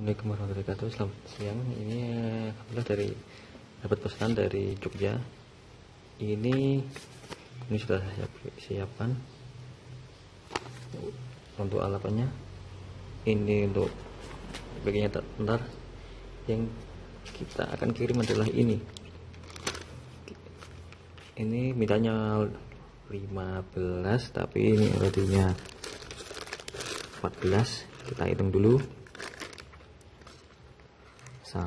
Assalamualaikum warahmatullahi wabarakatuh. Selamat siang. Ini alhamdulillah dapat pesanan dari Jogja. Ini sudah siapkan untuk alapannya. Ini untuk bagiannya tak bentar. Yang kita akan kirim adalah ini. Ini mintanya 15, tapi ini artinya 14. Kita hitung dulu. 1, 2. Tiga,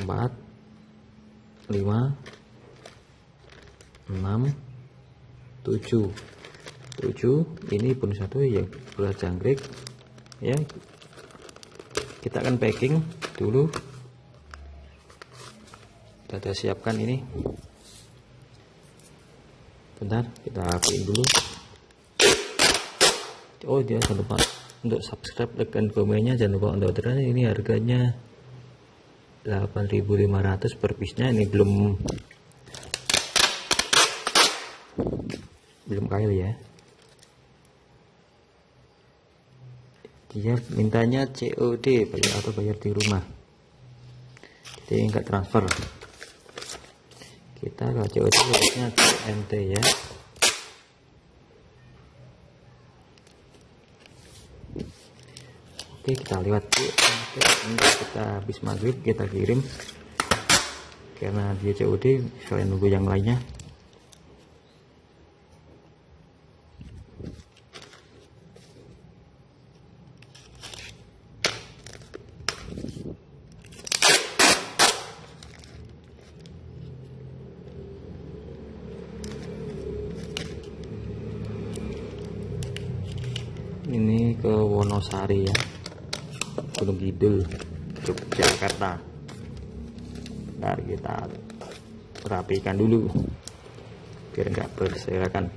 empat, lima, enam, tujuh. Ini pun satu yang bola jangkrik ya. Kita akan packing dulu. Kita sudah siapkan ini. Bentar, kita apain dulu. Oh, jangan lupa untuk subscribe, like, dan komennya. Jangan lupa untuk orderan. Ini harganya 8.500 per piece-nya. Ini belum kail ya. Dia mintanya COD, bayar atau bayar di rumah. Jadi enggak transfer. Kita kalau COD harusnya CNT ya. Oke, kita lewat kita habis maghrib kita kirim, karena dia COD kalian nunggu yang lainnya. Ini ke Wonosari ya, Gunungkidul, Yogyakarta. Ntar kita rapikan dulu biar nggak berserakan.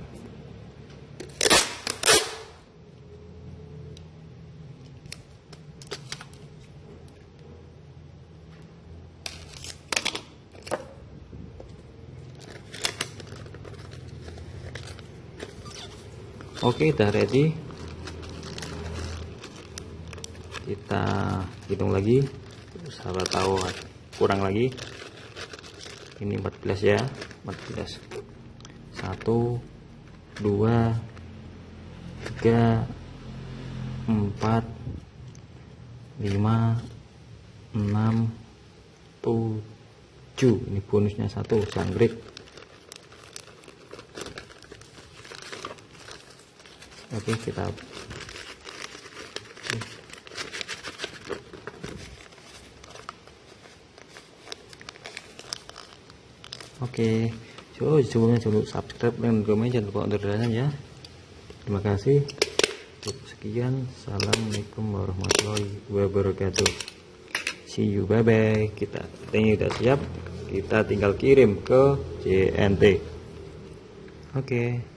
Oke, udah ready. Kita hitung lagi, sahabat tahu kurang lagi. Ini 14 ya, 14. 1, 2, 3, 4, 5, 6, 7. Ini bonusnya 1 jangkrik. Oke, kita Oke, sebelumnya jangan lupa subscribe dan komen, jangan lupa untuk orderan ya. Terima kasih. Sekian, assalamualaikum warahmatullahi wabarakatuh. See you, bye bye. Kita sudah siap, kita tinggal kirim ke JNT. Oke.